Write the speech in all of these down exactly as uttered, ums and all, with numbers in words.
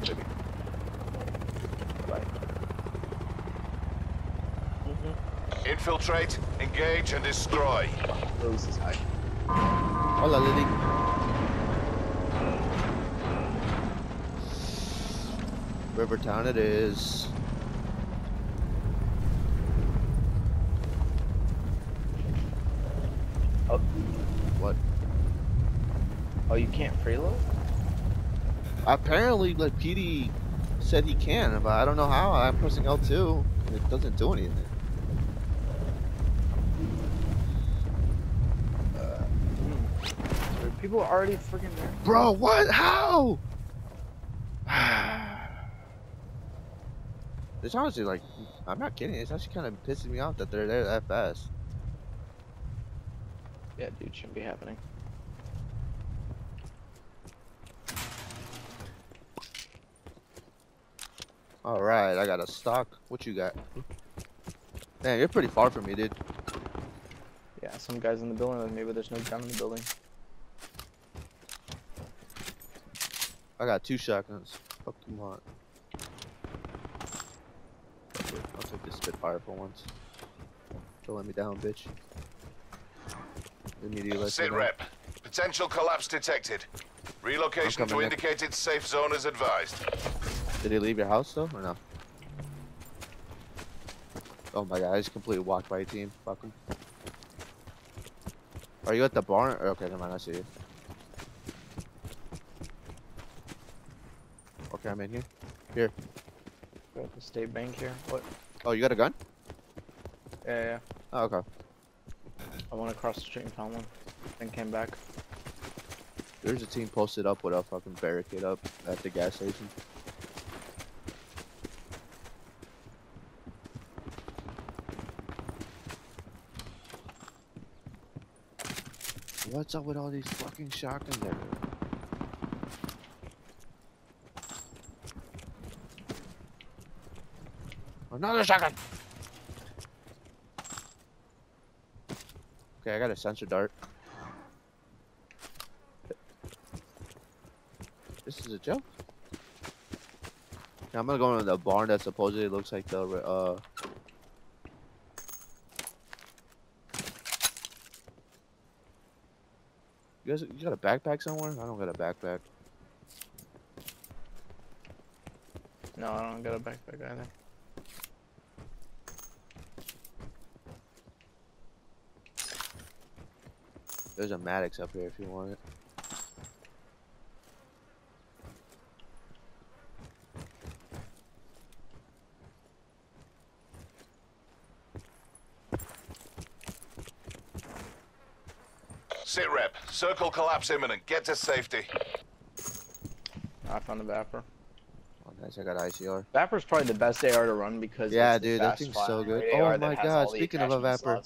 up to me. Right. Mm-hmm. Infiltrate, engage, and destroy. Rose is high. Hola, Lily. Rivertown it is. Oh. What? Oh, you can't preload? Apparently, like, P D said he can, but I don't know how. I'm pressing L two, and it doesn't do anything. Uh, so people are already freaking there. Bro, what? How? It's honestly like, I'm not kidding, it's actually kind of pissing me off that they're there that fast. Yeah, dude, shouldn't be happening. Alright, I got a stock. What you got? Man, you're pretty far from me, dude. Yeah, some guy's in the building with me, but there's no gun in the building. I got two shotguns. Fuck you want. I'll take this Spitfire for once. Don't let me down, bitch. Immediately. Sit rep. Potential collapse detected. Relocation to indicated safe zone is advised. Did he leave your house though, or no? Oh my god, I just completely walked by your team. Fuck him. Are you at the barn? Okay, never mind, I see you. Okay, I'm in here. Here. We're at the state bank here. What? Oh, you got a gun? Yeah, yeah. Oh, okay. I went across the street and found one, then came back. There's a team posted up with a fucking barricade up at the gas station. What's up with all these fucking shotguns there? Another shotgun! Okay, I got a sensor dart. This is a joke? Now I'm gonna go into the barn that supposedly looks like the, uh... You guys, you got a backpack somewhere? I don't got a backpack. No, I don't got a backpack either. There's a Maddox up here if you want it. Sit rep. Circle collapse imminent. Get to safety. I found the Vapor. Oh, nice. I got I C R. Vapor's probably the best A R to run because yeah, it's dude, that thing's so good. Oh my god! Speaking of a Vapor,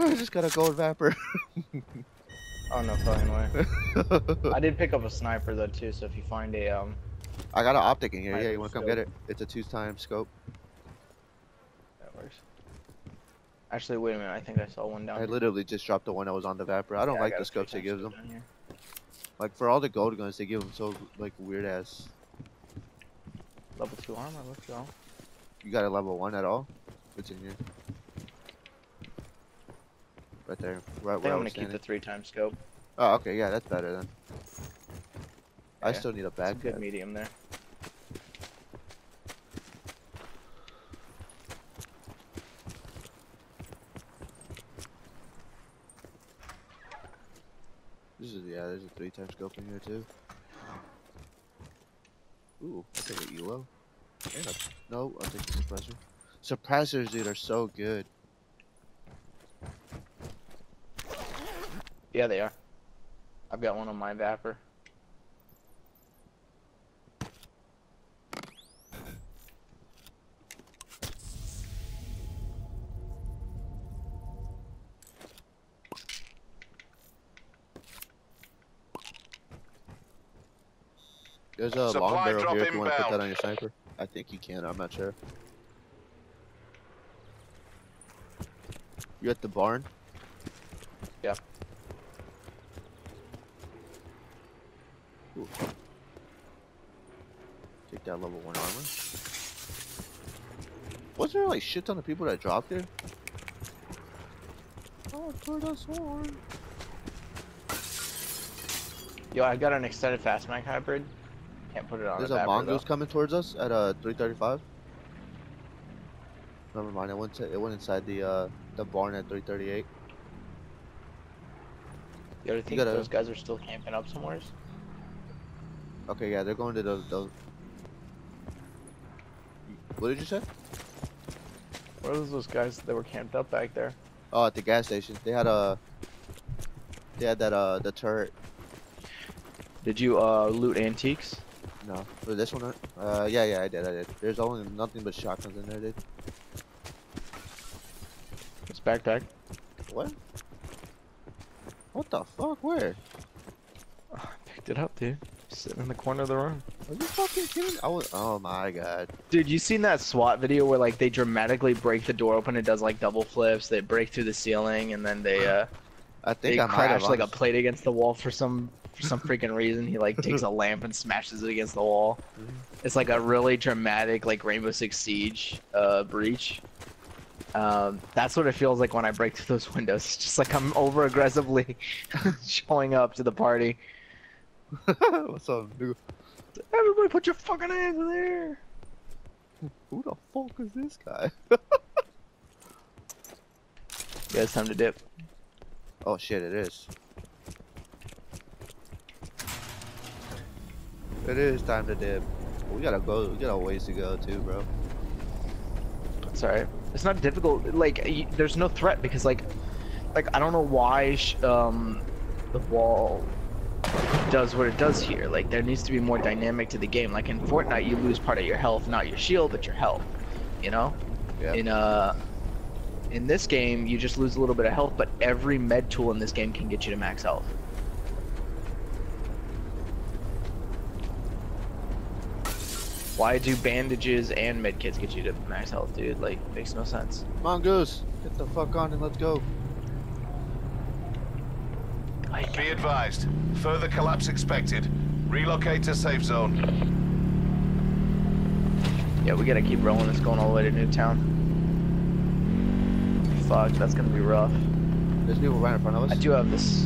I just got a gold Vapor. Oh no fucking way! I did pick up a sniper though too, so if you find a um. I got an optic in here. Yeah, you wanna come get it? It's a two-time scope. That works. Actually, wait a minute. I think I saw one down here. I literally just dropped the one that was on the Vapor. I don't like the scopes they give them. Like, for all the gold guns, they give them so, like, weird-ass. Level two armor, let's go. You got a level one at all? It's in here. Right there. Right where I was standing. I'm gonna keep the three-time scope. Oh, okay. Yeah, that's better then. I still need a backpack. Good medium there. This is, yeah, there's a three-time scope in here too. Ooh, I'll take an E L O. Yeah. No, I'll take the suppressor. Suppressors, dude, are so good. Yeah, they are. I've got one on my Vapor. There's a Supply long barrel here if you want to put that on your sniper. I think you can, I'm not sure. You at the barn? Yeah. Ooh. Take that level one armor. Wasn't there like shit ton of people that dropped there? Oh, tortoise horn. Yo, I got an extended fast mag hybrid. Can't put it on. There's a mongoose coming towards us at uh three thirty-five. Never mind, it went to, it went inside the uh the barn at three thirty-eight. Yo, do you think you gotta... those guys are still camping up somewhere? Okay, yeah, they're going to those. those... What did you say? What are those guys that were camped up back there? Oh, at the gas station. They had a. They had that uh the turret. Did you uh loot antiques? No. For this one, uh yeah yeah I did I did. There's only nothing but shotguns in there, dude. It's backpack. What? What the fuck? Where? Oh, I picked it up, dude. Sitting in the corner of the room. Are you fucking kidding? I was, oh my god. Dude, you seen that SWAT video where like they dramatically break the door open? It does like double flips. They break through the ceiling and then they uh, I think they I crash like a plate against the wall for some for some freaking reason. He like takes a lamp and smashes it against the wall. It's like a really dramatic like Rainbow Six Siege uh, breach. Um, that's what it feels like when I break through those windows. It's just like I'm over aggressively showing up to the party. What's up, dude? Everybody put your fucking hands in there! Who the fuck is this guy? Yeah, it's time to dip. Oh shit, it is. It is time to dip. We gotta go, we got a ways to go too, bro. It's alright. It's not difficult, like, y there's no threat because like, like, I don't know why sh um, the wall does what it does here. Like, there needs to be more dynamic to the game. Like in Fortnite, you lose part of your health, not your shield, but your health, you know? Yep. In uh, in this game, you just lose a little bit of health, but every med tool in this game can get you to max health. Why do bandages and med kits get you to max health, dude? Like, makes no sense. Mongoose, get the fuck on and let's go. Be advised, further collapse expected. Relocate to safe zone. Yeah, we gotta keep rolling. It's going all the way to Newtown. Fuck, that's gonna be rough. There's people right in front of us. I do have this.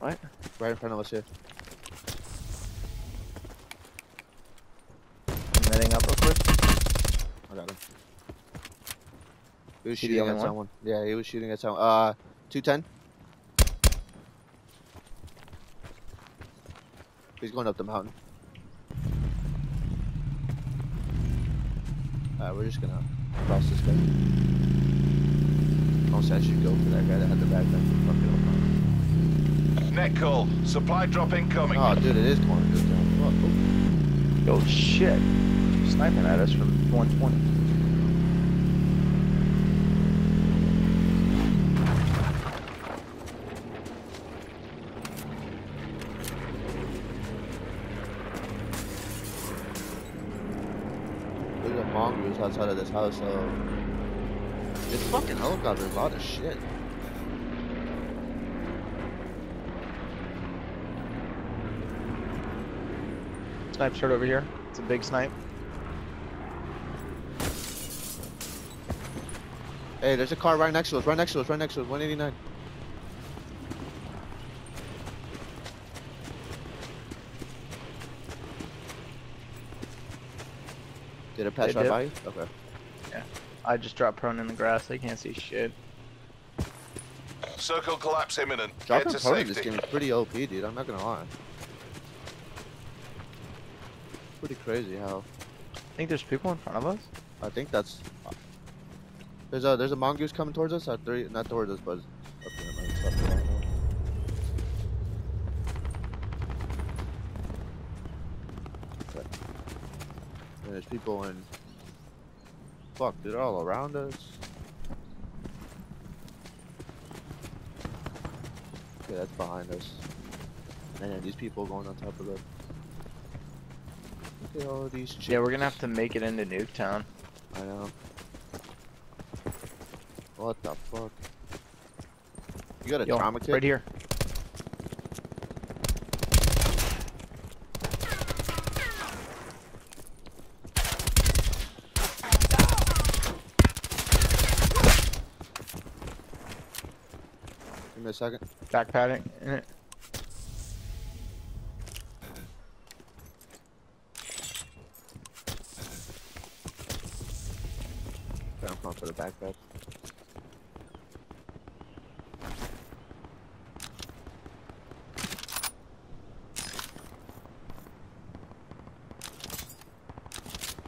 What? Right in front of us here. I'm heading up real quick. I got him. He was shooting at someone. One? Yeah, he was shooting at someone. Uh, two ten. He's going up the mountain. Alright, we're just gonna cross this guy. Also, I should go for that guy that had the backpack. Fuck it up. Net call. Supply drop incoming. Oh, dude, it is going to go down. Oh, shit. Sniping at us from one twenty. Outside of this house, so this fucking helicopter is a lot of shit. Snipe shirt over here. It's a big snipe. Hey, there's a car right next to us. Right next to us. Right next to us. one eighty-nine. Did it pass right by you? Okay. Yeah. I just dropped prone in the grass. They can't see shit. Circle collapse imminent. Dropping prone in this game is pretty O P, dude. I'm not gonna lie. Pretty crazy how. I think there's people in front of us. I think that's. There's a there's a mongoose coming towards us. At three, not towards us, but. Up there, man. It's up there. There's people in. Fuck, they're all around us. Okay, that's behind us. And then these people going on top of it. Look at all these chicks. Yeah, we're gonna have to make it into Nuketown. I know. What the fuck? You got a Yo, trauma kit? Right here. me a second. Back padding in it. I'm going for the back pad.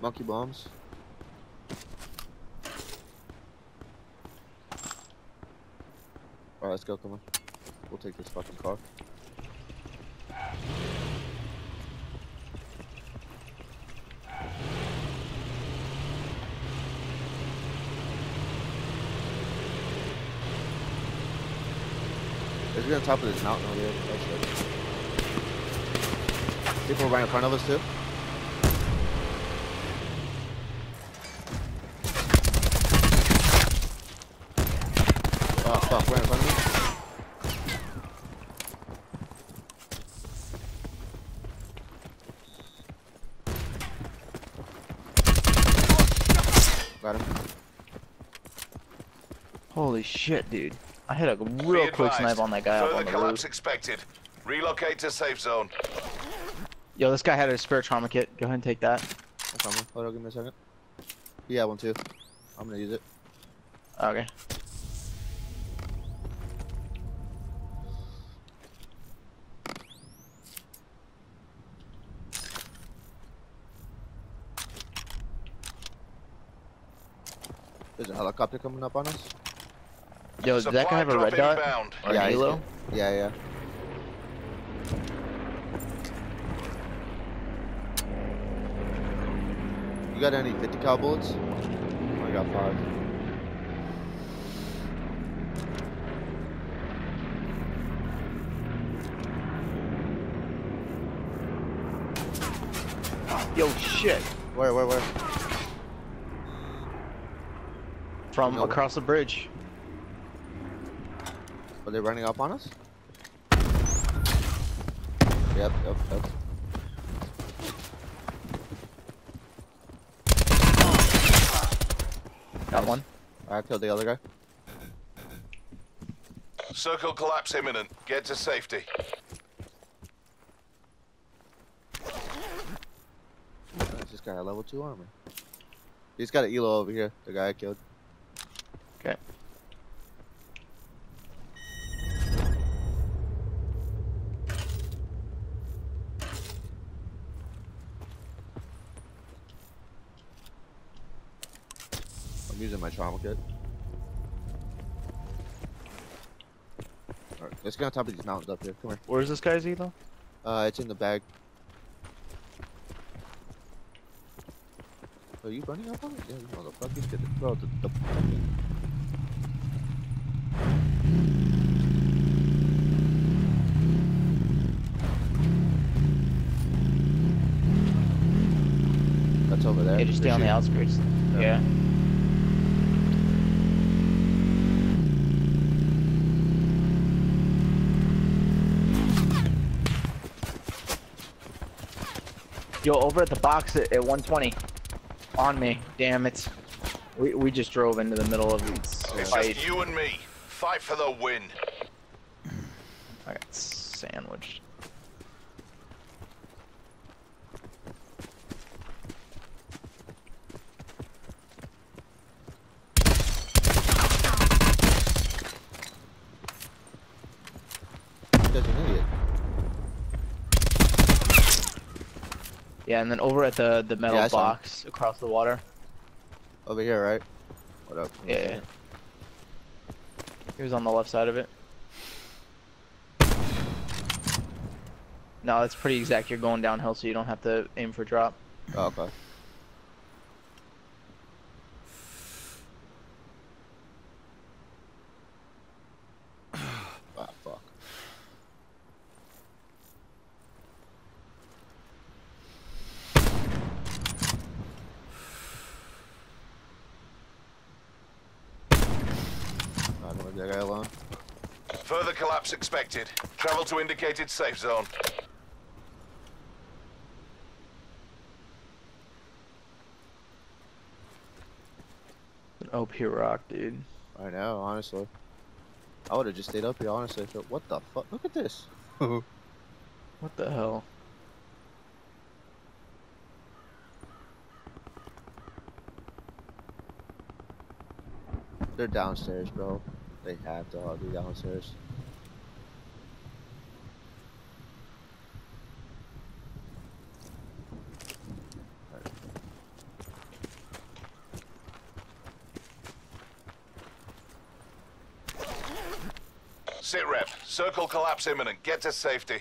Monkey bombs. Alright, let's go, come on. We'll take this fucking car. There's a guy on top of this mountain over here. People right in front of us too. Fuck, right in front of me. Got him. Holy shit, dude. I hit a real quick snipe on that guy up on the roof. Expected. Relocate to safe zone. Yo, this guy had a spare trauma kit. Go ahead and take that. No problem. Hold on, give me a second. Yeah, one too. I'm gonna use it. Okay. There's a helicopter coming up on us. Yo, does that guy have a red dot? Or yeah, an E L O? Yeah, yeah. You got any fifty cal bullets? Oh, I got five. Yo, shit. Where, where, where? From no. Across the bridge. Are they running up on us? Yep, yep, yep. Got one. Alright, killed the other guy. Circle collapse imminent. Get to safety. This guy had level two armor. He's got an E L O over here, the guy I killed. Okay. I'm using my trauma kit. Alright, let's get on top of these mountains up here. Come here. Where's this guy's E L O? Uh, it's in the bag. Are you running up on it? Yeah, you motherfuckers get it. Bro, the, the fucking... That's over there. Yeah, just stay on the outskirts. Yeah. yeah. Yo, over at the box at, at one twenty. On me, damn it. We we just drove into the middle of this It's fight. Just you and me. Fight for the win. I got sandwiched. That's an idiot. Yeah, and then over at the the metal yeah, box across the water. Over here, right? What up? Yeah, yeah. He was on the left side of it. No, that's pretty exact. You're going downhill, so you don't have to aim for drop. Oh, okay. That guy alone. Further collapse expected. Travel to indicated safe zone. An O P rock, dude. I know, honestly. I would have just stayed up here, honestly. What the fuck? Look at this. What the hell? They're downstairs, bro. They have to all be downstairs. Sit rep. Circle collapse imminent. Get to safety.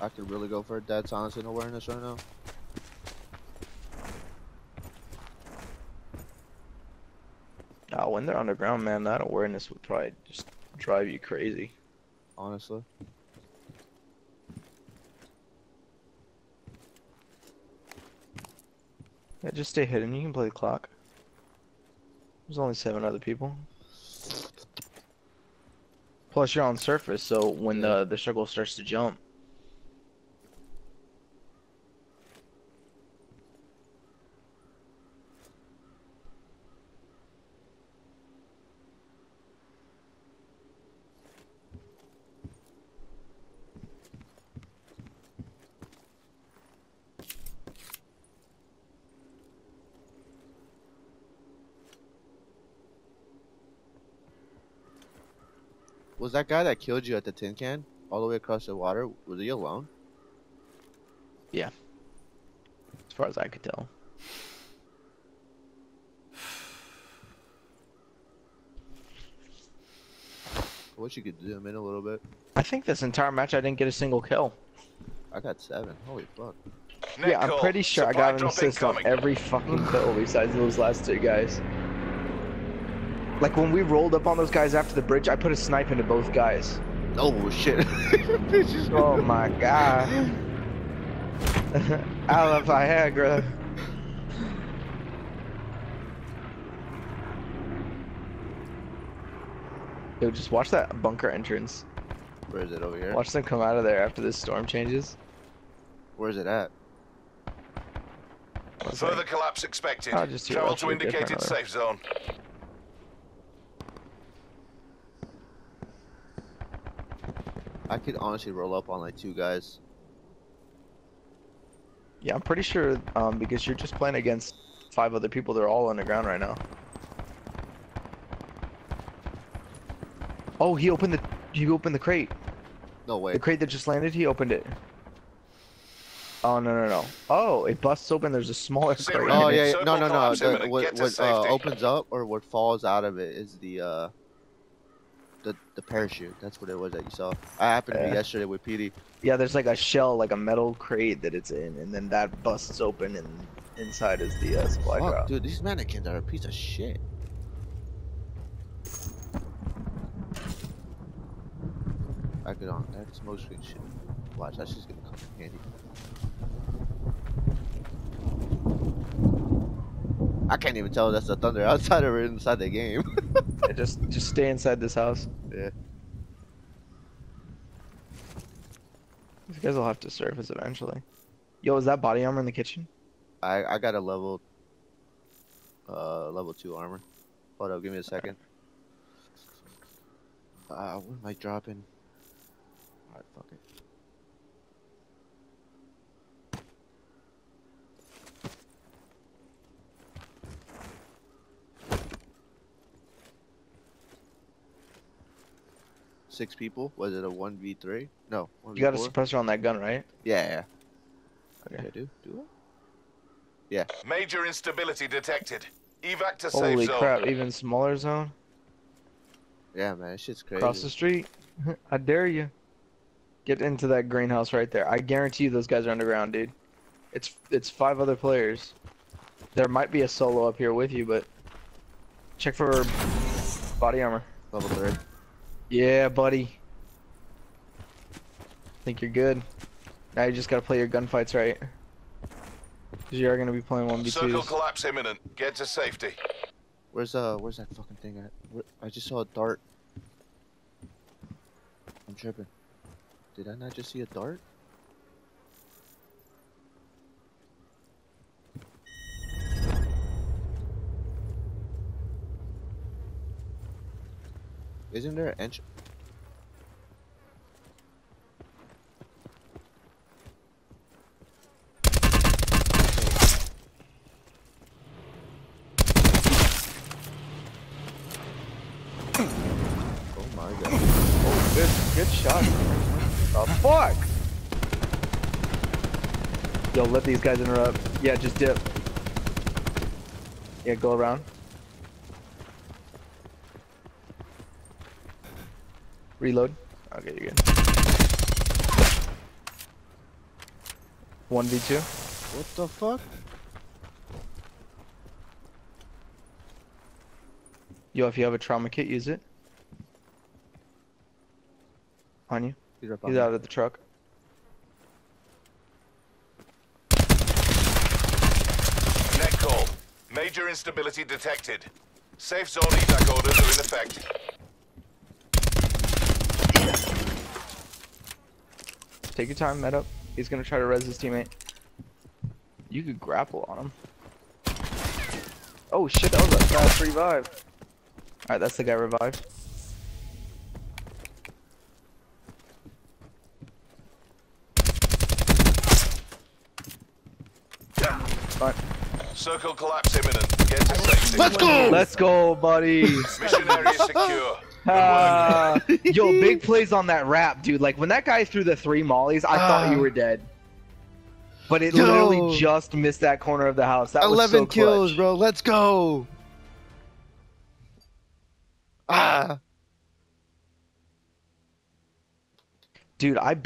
I could really go for a dead silence and awareness right now. Nah, when they're underground, man, that awareness would probably just drive you crazy. Honestly. Yeah, just stay hidden. You can play the clock. There's only seven other people. Plus, you're on surface, so when the, the circle starts to jump, was that guy that killed you at the tin can all the way across the water, was he alone? Yeah. As far as I could tell. I wish you could zoom in a little bit. I think this entire match I didn't get a single kill. I got seven. Holy fuck. Net yeah, I'm pretty sure I got an assist on every fucking kill besides those last two guys. Like, when we rolled up on those guys after the bridge, I put a snipe into both guys. Oh, shit. Oh, my God. I love Viagra. Yo, just watch that bunker entrance. Where is it? Over here? Watch them come out of there after this storm changes. Where is it at? What's Further that? collapse expected. Oh, just Travel to indicated safe zone. I could honestly roll up on like two guys. Yeah, I'm pretty sure um, because you're just playing against five other people. They're all underground right now. Oh, he opened the he opened the crate. No way. The crate that just landed, he opened it. Oh no no no. Oh, it busts open. There's a smaller crate. Oh yeah, yeah. no no no. The, what what uh, opens up or what falls out of it is the. Uh... The, the parachute, that's what it was that you saw. I happened to be uh, yesterday with P D. Yeah, there's like a shell, like a metal crate that it's in, and then that busts open, and inside is the uh, supply Fuck, drop. Dude, these mannequins are a piece of shit. I could on that smoke screen shit. Watch, that's just gonna come in handy. I can't even tell if that's the thunder outside or inside the game. Just, just stay inside this house. Yeah. These guys will have to surface eventually. Yo, is that body armor in the kitchen? I, I got a level, uh, level two armor. Hold up, give me a second. Right. Uh, what am I dropping? All right, fuck it. Six people? Was it a one v three? No. one v four? You got a suppressor on that gun, right? Yeah, yeah. Okay, do do it. Yeah. Major instability detected. Evac to safe zone. Holy crap! Even smaller zone. Yeah, man, this shit's crazy. Across the street. I dare you. Get into that greenhouse right there. I guarantee you those guys are underground, dude. It's it's five other players. There might be a solo up here with you, but check for body armor. Level three. Yeah, buddy. I think you're good. Now you just gotta play your gunfights right. Because you are going to be playing one v two. Circle collapse imminent. Get to safety. Where's uh? Where's that fucking thing at? Where, I just saw a dart. I'm tripping. Did I not just see a dart? Isn't there an entrance? Yo, let these guys interrupt. Yeah, just dip. Yeah, go around. Reload. Okay, you're good. one v two. What the fuck? Yo, if you have a trauma kit, use it. On you. He's, right He's out of the truck. Major instability detected. Safe zone evac orders are in effect. Take your time, med up. He's gonna try to res his teammate. You could grapple on him. Oh shit, that was a fast revive. Alright, that's the guy revived. Alright. Circle collapse imminent. Get to safety. Let's go! Let's go, buddy. Mission area secure. Uh, yo, big plays on that rap, dude. Like, when that guy threw the three mollies, I uh, thought you were dead. But it yo, literally just missed that corner of the house. That eleven was so kills, clutch. Bro. Let's go. Ah. Dude, I